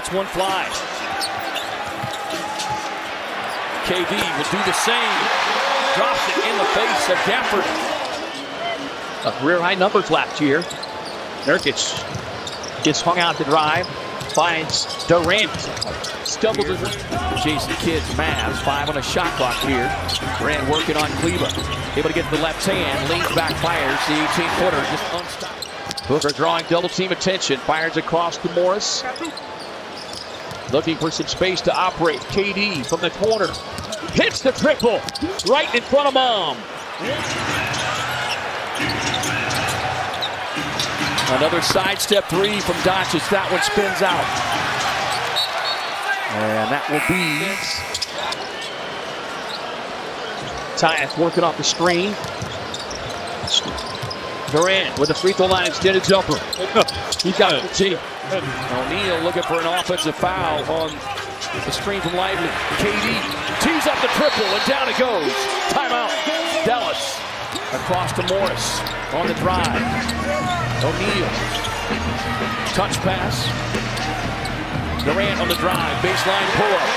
That's one fly. KD will do the same. Drops it in the face of Gafford. A career-high numbers last year. Nurkic gets hung out to dry. Finds Durant. Double to Jason Kidd's Mavs. 5 on a shot clock here. Durant working on Kleber. Able to get to the left hand. Leans back, fires the 18-footer. Just unstopped. Booker drawing double team attention. Fires across to Morris. Looking for some space to operate. KD from the corner. Hits the triple. Right in front of Mom. Another sidestep three from Doncic. That one spins out. And that will be Tyus working off the screen. Durant with a free throw line extended jumper. He's got it. O'Neal looking for an offensive foul on the screen from Lively. KD tees up the triple and down it goes. Timeout. Dallas across to Morris on the drive. O'Neal, touch pass. Durant on the drive, baseline pull-up.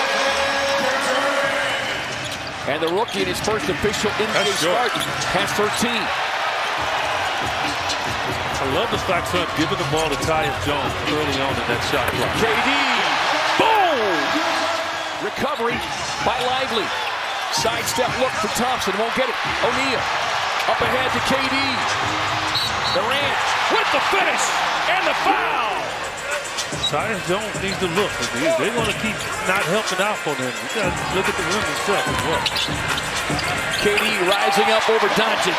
And the rookie in his first official NBA start has 13. I love the fact that giving the ball to Tyus Jones early on in that shot clock. KD, boom! Recovery by Lively. Sidestep look for Thompson, won't get it. O'Neal, up ahead to KD. Durant with the finish and the foul. Tyus Jones needs to look. They're going to keep not helping out for them. You got to look at the rim itself as well. KD rising up over Doncic.